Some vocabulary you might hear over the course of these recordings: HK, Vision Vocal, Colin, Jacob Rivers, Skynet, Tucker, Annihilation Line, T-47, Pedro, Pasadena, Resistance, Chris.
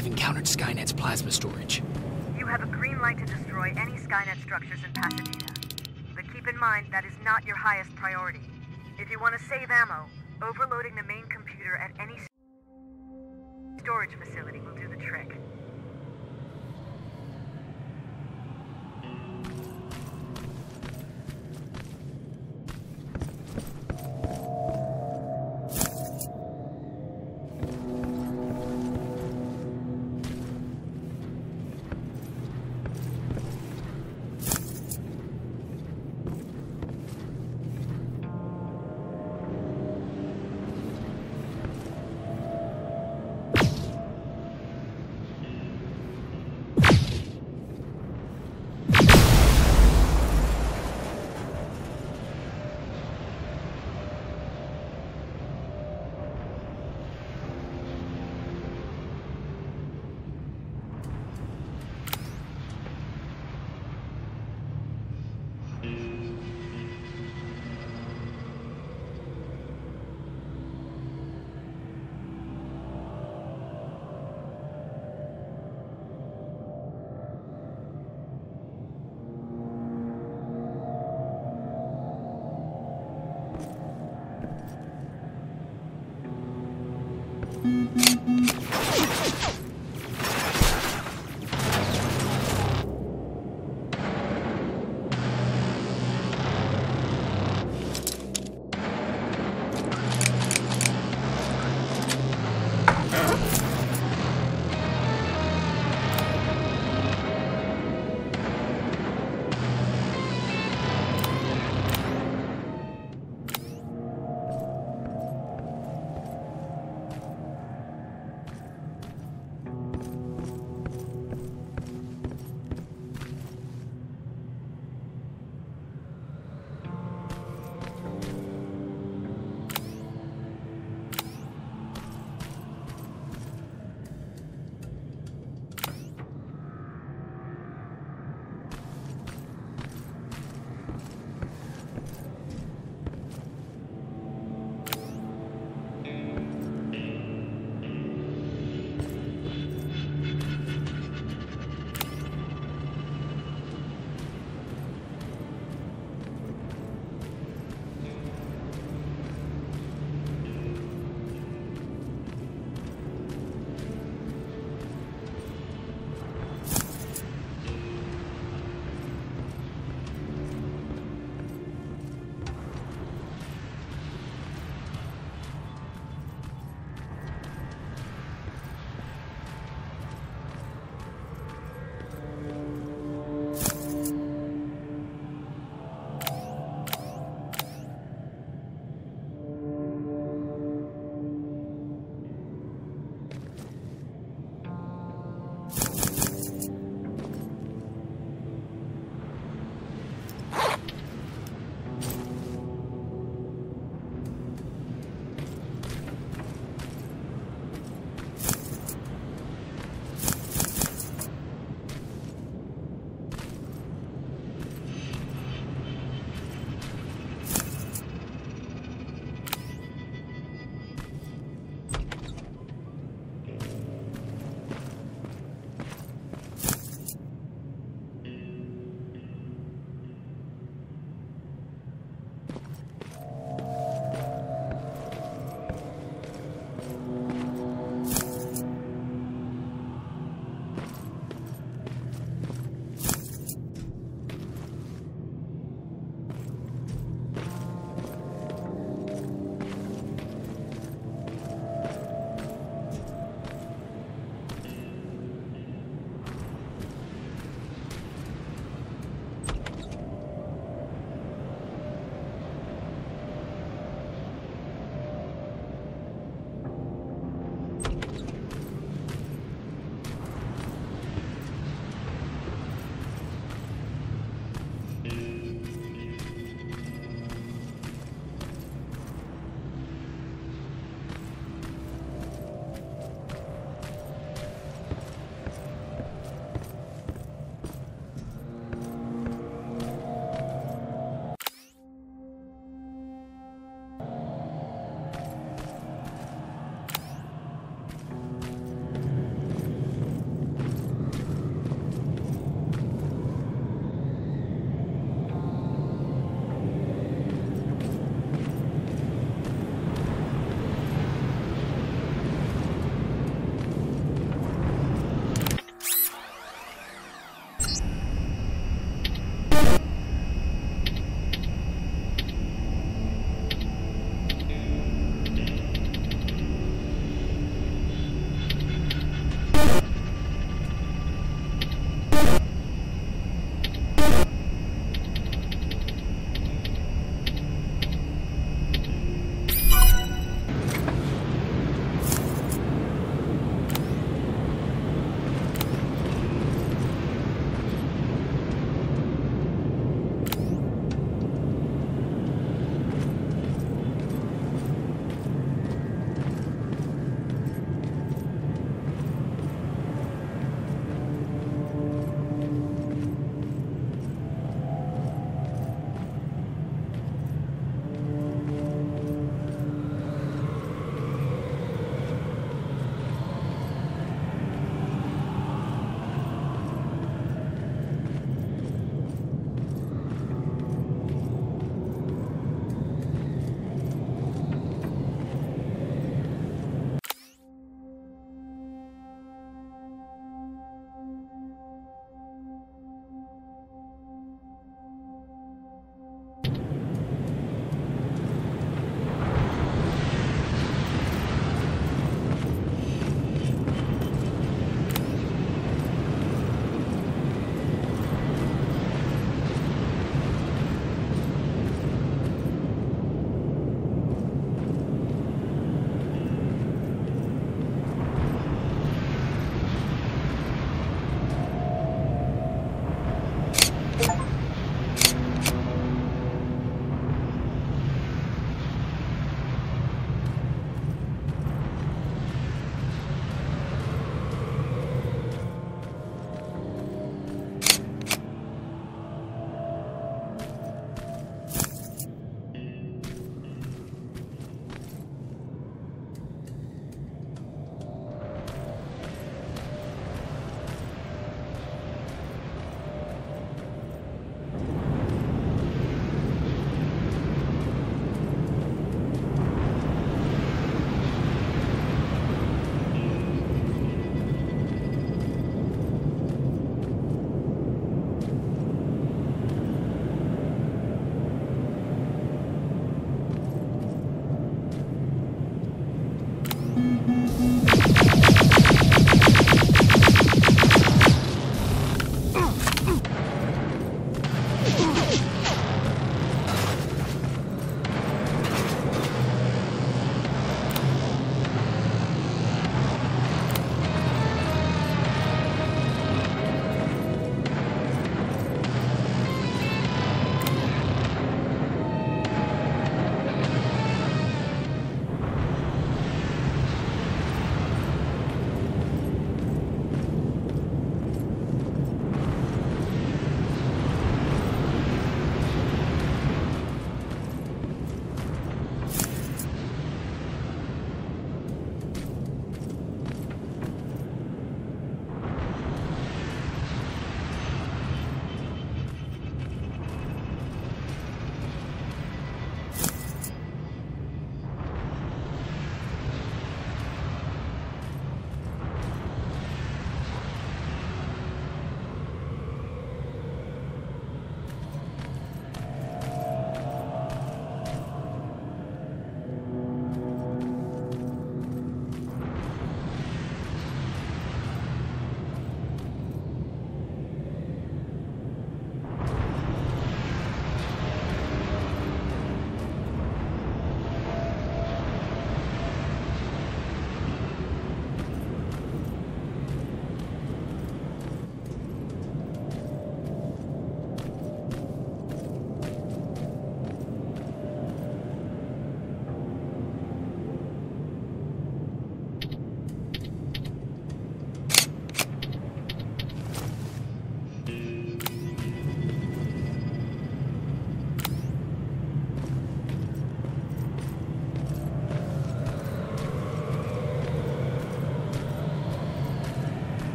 I've encountered Skynet's plasma storage. You have a green light to destroy any Skynet structures in Pasadena. But keep in mind, that is not your highest priority. If you want to save ammo, overloading the main computer at any storage facility will do the trick.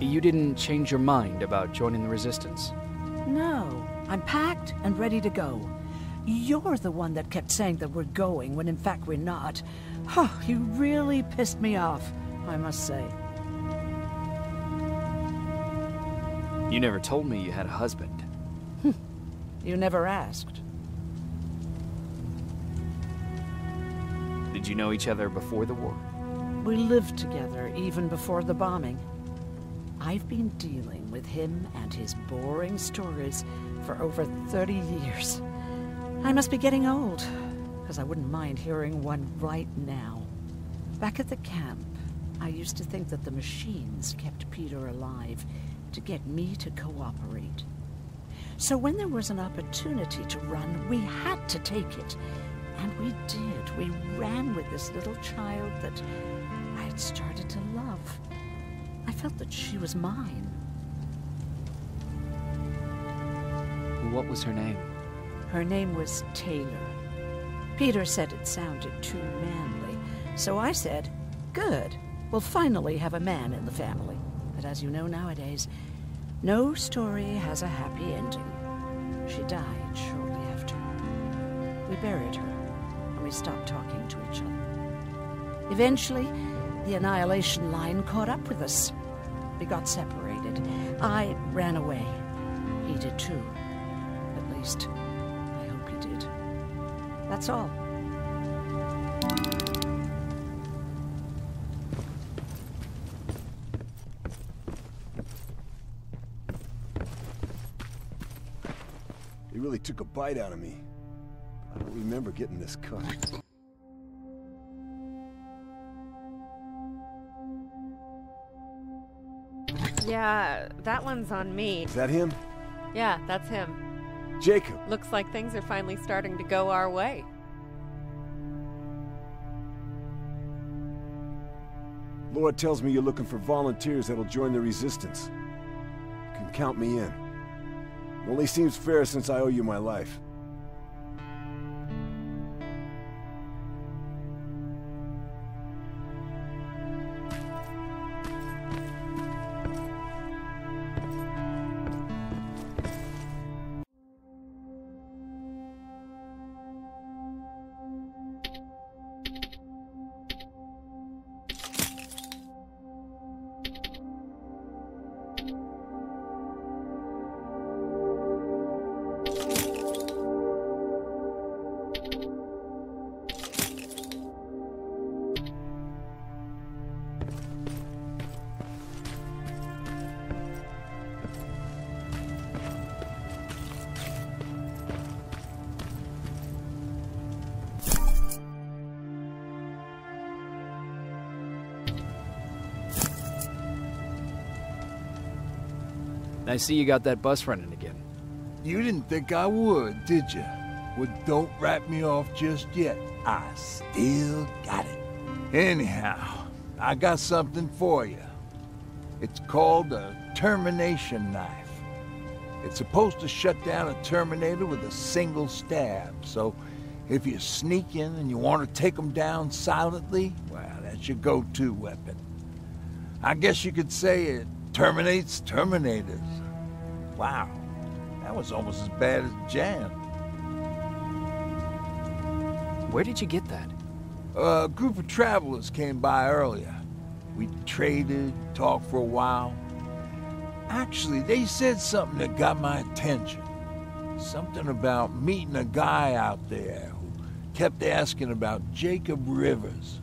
You didn't change your mind about joining the Resistance? No. I'm packed and ready to go. You're the one that kept saying that we're going, when in fact we're not. Oh, you really pissed me off, I must say. You never told me you had a husband. You never asked. Did you know each other before the war? We lived together even before the bombing. I've been dealing with him and his boring stories for over 30 years. I must be getting old, because I wouldn't mind hearing one right now. Back at the camp, I used to think that the machines kept Peter alive to get me to cooperate. So when there was an opportunity to run, we had to take it. And we did. We ran with this little child that I had started to love. I felt that she was mine. What was her name? Her name was Taylor. Peter said it sounded too manly, so I said, good, we'll finally have a man in the family. But as you know nowadays, no story has a happy ending. She died shortly after. We buried her, and we stopped talking to each other. Eventually, the Annihilation Line caught up with us. We got separated. I ran away. He did too. At least, I hope he did. That's all. He really took a bite out of me. I don't remember getting this cut. Yeah, that one's on me. Is that him? Yeah, that's him. Jacob! Looks like things are finally starting to go our way. Laura tells me you're looking for volunteers that'll join the Resistance. You can count me in. It only seems fair since I owe you my life. I see you got that bus running again. You didn't think I would, did you? Well, don't wrap me off just yet. I still got it. Anyhow, I got something for you. It's called a termination knife. It's supposed to shut down a Terminator with a single stab, so if you sneak in and you want to take them down silently, well, that's your go-to weapon. I guess you could say it terminates Terminators. Wow, that was almost as bad as jam. Where did you get that? A group of travelers came by earlier. We traded, talked for a while. Actually, they said something that got my attention. Something about meeting a guy out there who kept asking about Jacob Rivers.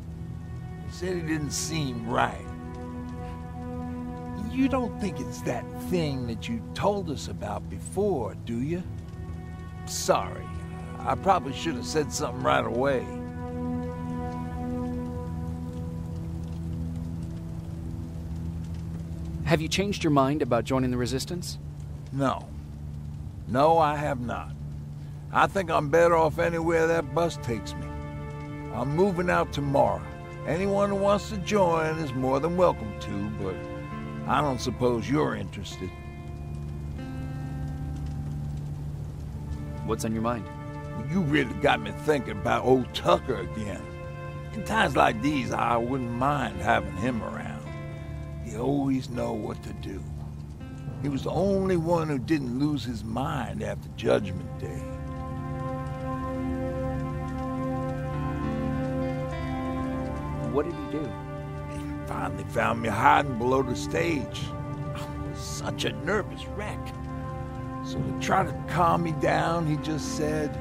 They said he didn't seem right. You don't think it's that thing that you told us about before, do you? Sorry, I probably should have said something right away. Have you changed your mind about joining the Resistance? No. No, I have not. I think I'm better off anywhere that bus takes me. I'm moving out tomorrow. Anyone who wants to join is more than welcome to, but I don't suppose you're interested. What's on your mind? You really got me thinking about old Tucker again. In times like these, I wouldn't mind having him around. He always knew what to do. He was the only one who didn't lose his mind after Judgment Day. What did he do? He finally found me hiding below the stage. I was such a nervous wreck. So to try to calm me down, he just said,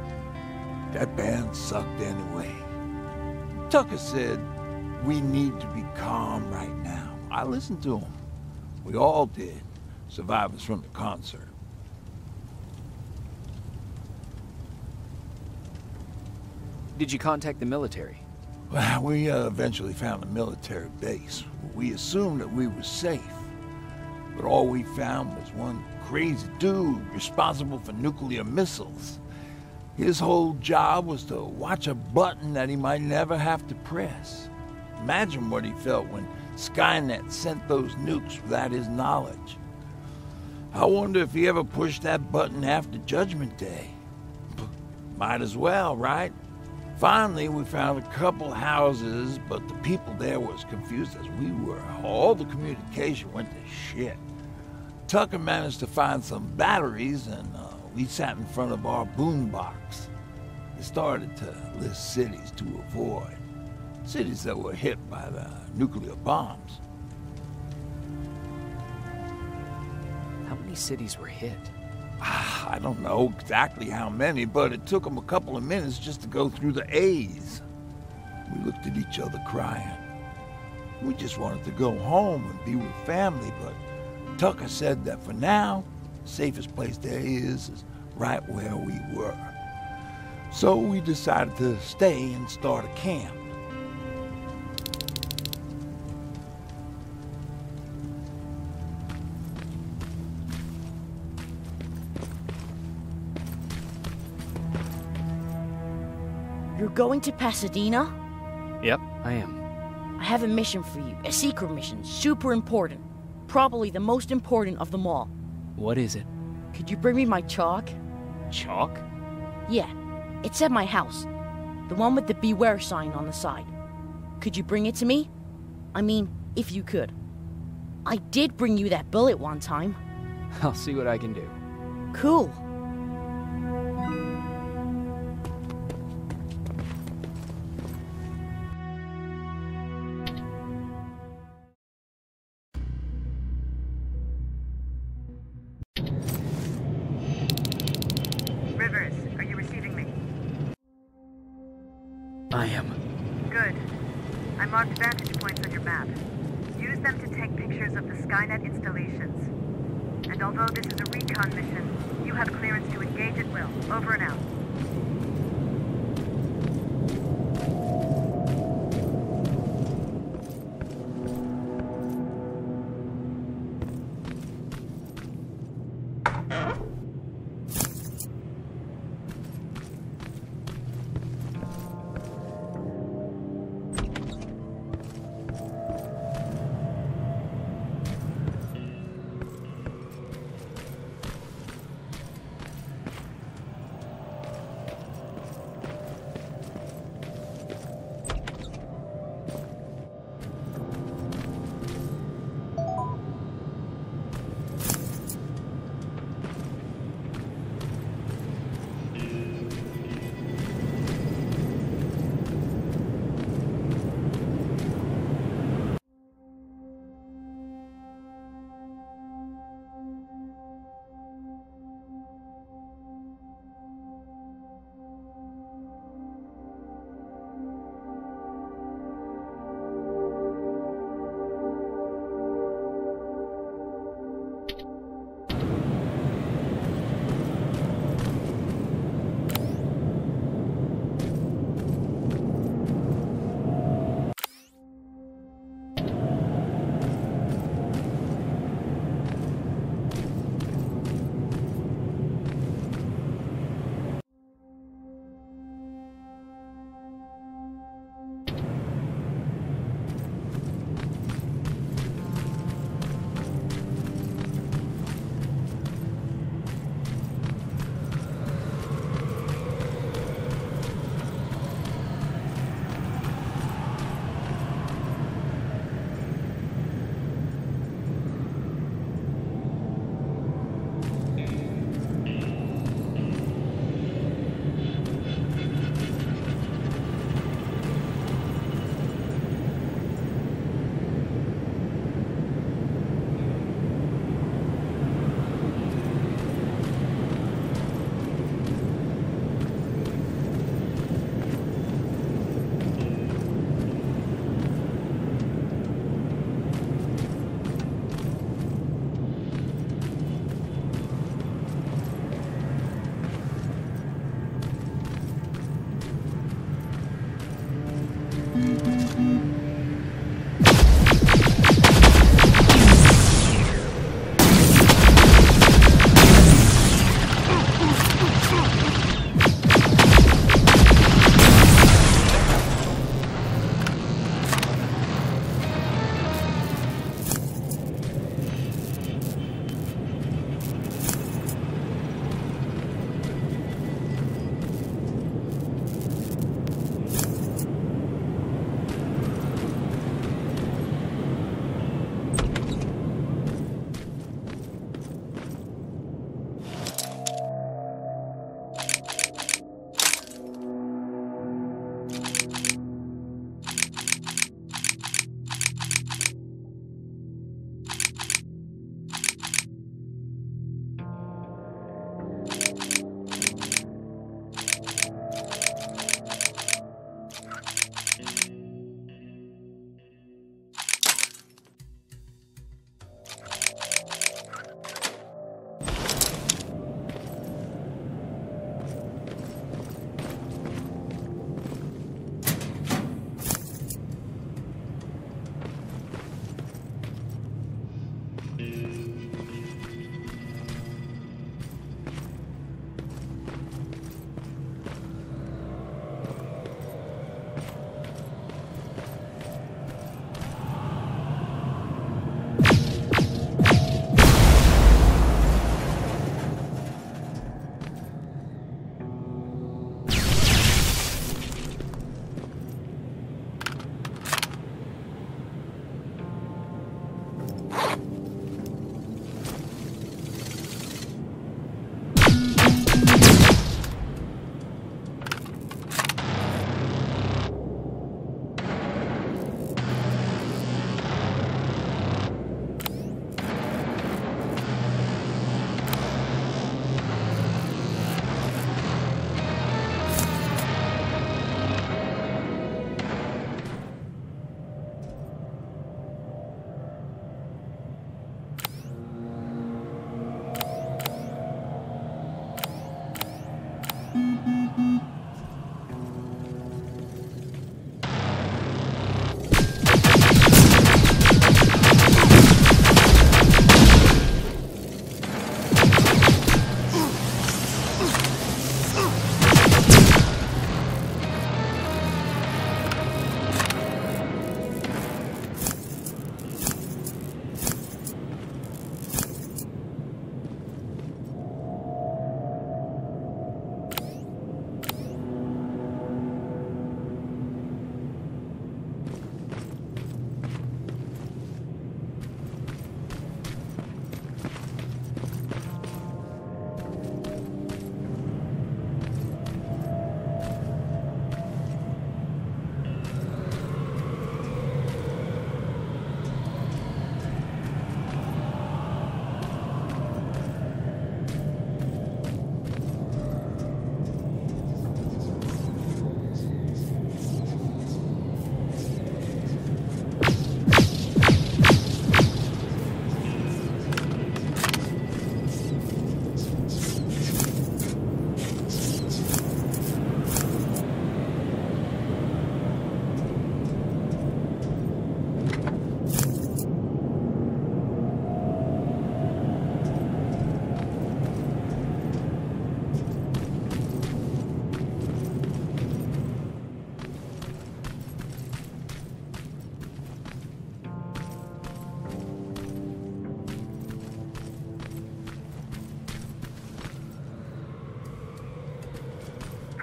"That band sucked anyway." Tucker said, "We need to be calm right now." I listened to him. We all did. Survivors from the concert. Did you contact the military? Well, we eventually found a military base. We assumed that we were safe. But all we found was one crazy dude responsible for nuclear missiles. His whole job was to watch a button that he might never have to press. Imagine what he felt when Skynet sent those nukes without his knowledge. I wonder if he ever pushed that button after Judgment Day. Might as well, right? Finally, we found a couple houses, but the people there were as confused as we were. All the communication went to shit. Tucker managed to find some batteries, and we sat in front of our boombox. It started to list cities to avoid. Cities that were hit by the nuclear bombs. How many cities were hit? I don't know exactly how many, but it took them a couple of minutes just to go through the A's. We looked at each other crying. We just wanted to go home and be with family, but Tucker said that for now, the safest place there is right where we were. So we decided to stay and start a camp. You're going to Pasadena? Yep, I am. I have a mission for you. A secret mission. Super important. Probably the most important of them all. What is it? Could you bring me my chalk? Chalk? Yeah. It's at my house. The one with the beware sign on the side. Could you bring it to me? I mean, if you could. I did bring you that bullet one time. I'll see what I can do. Cool.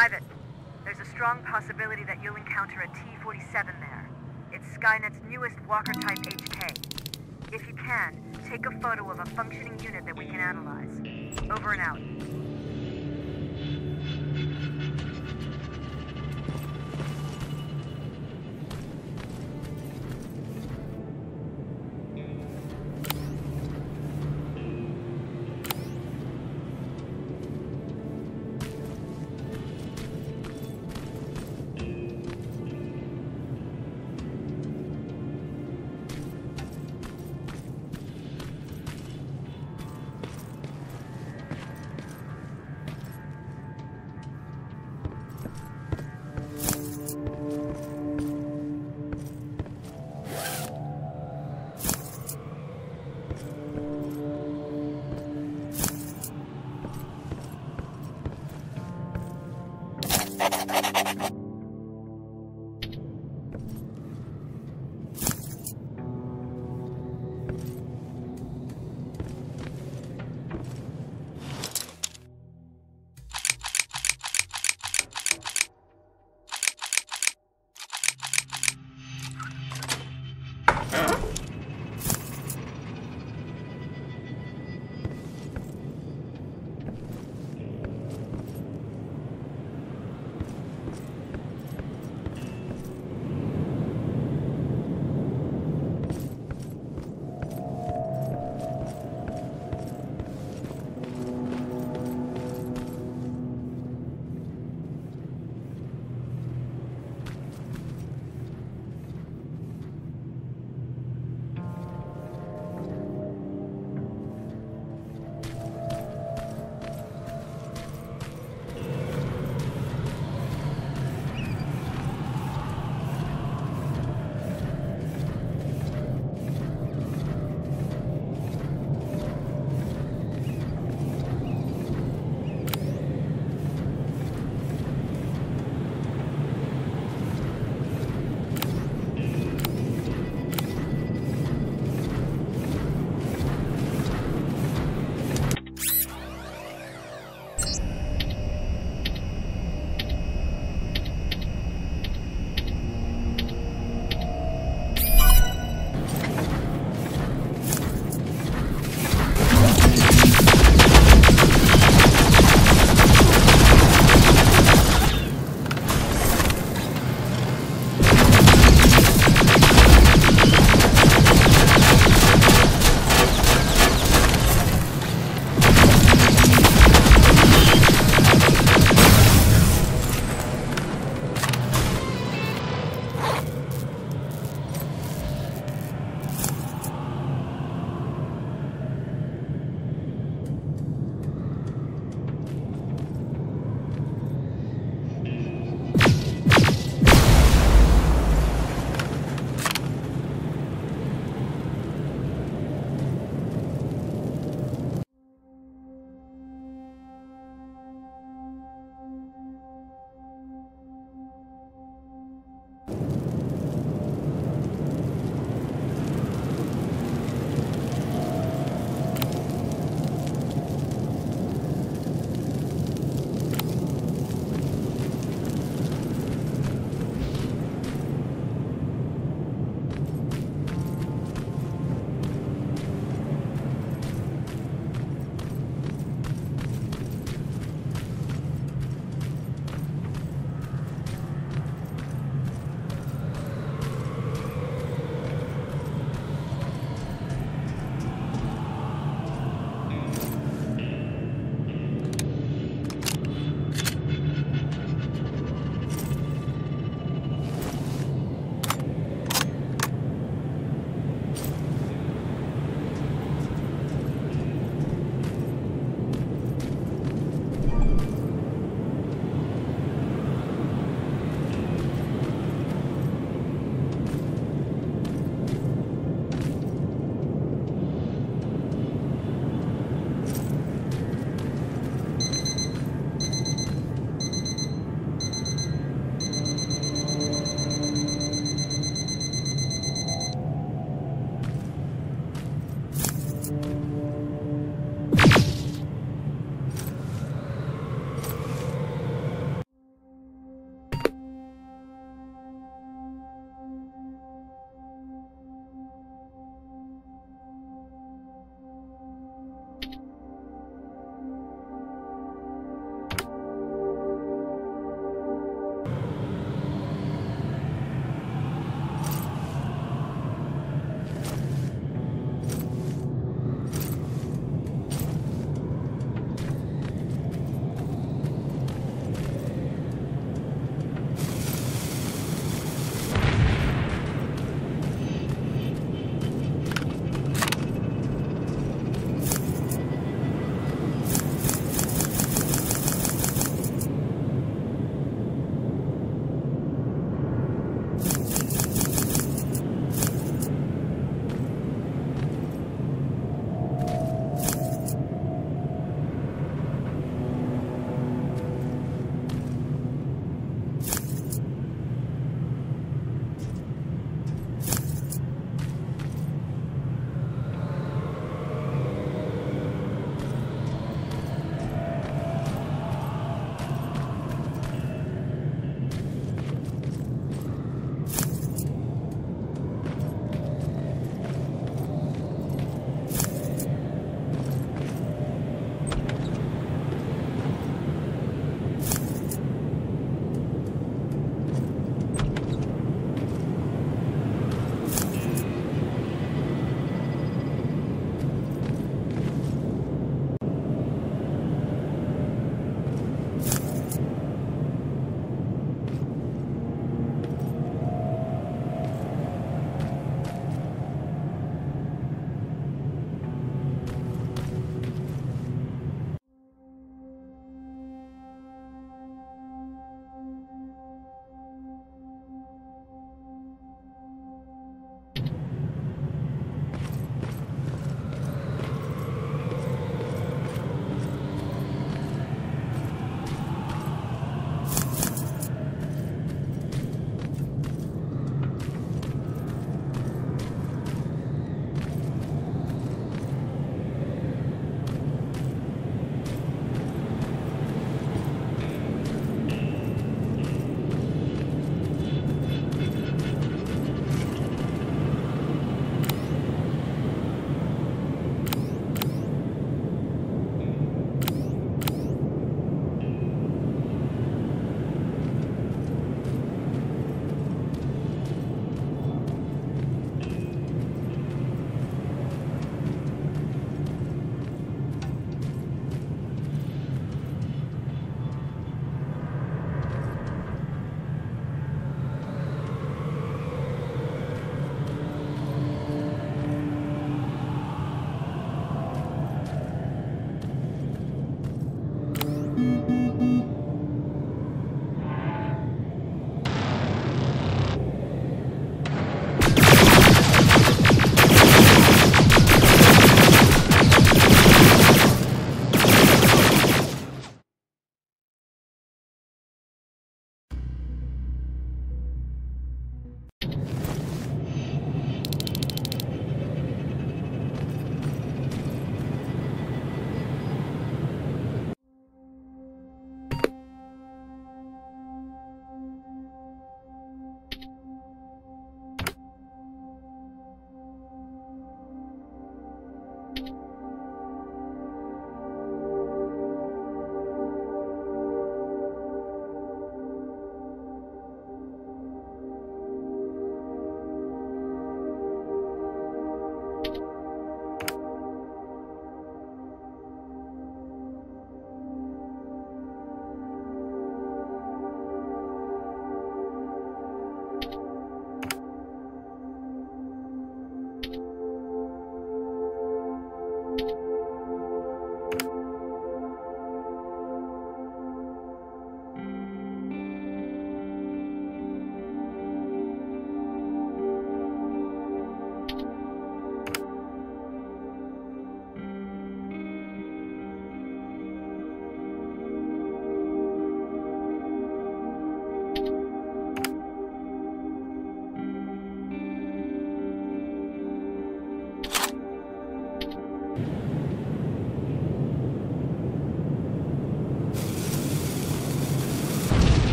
Private, there's a strong possibility that you'll encounter a T-47 there. It's Skynet's newest walker-type HK. If you can, take a photo of a functioning unit that we can analyze. Over and out.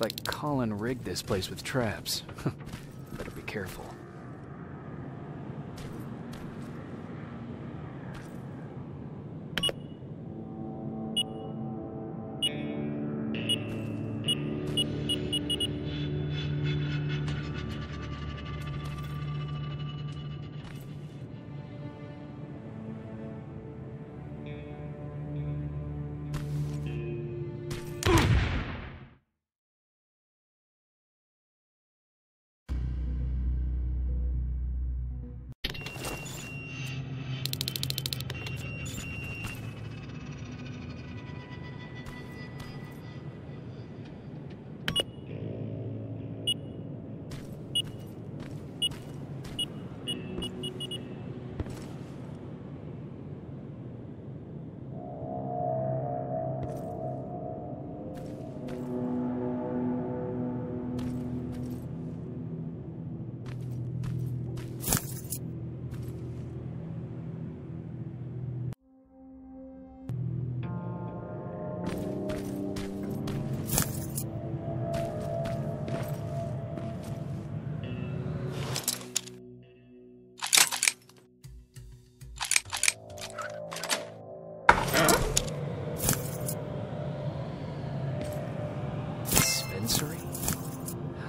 Looks like Colin rigged this place with traps. Better be careful.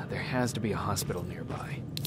There has to be a hospital nearby.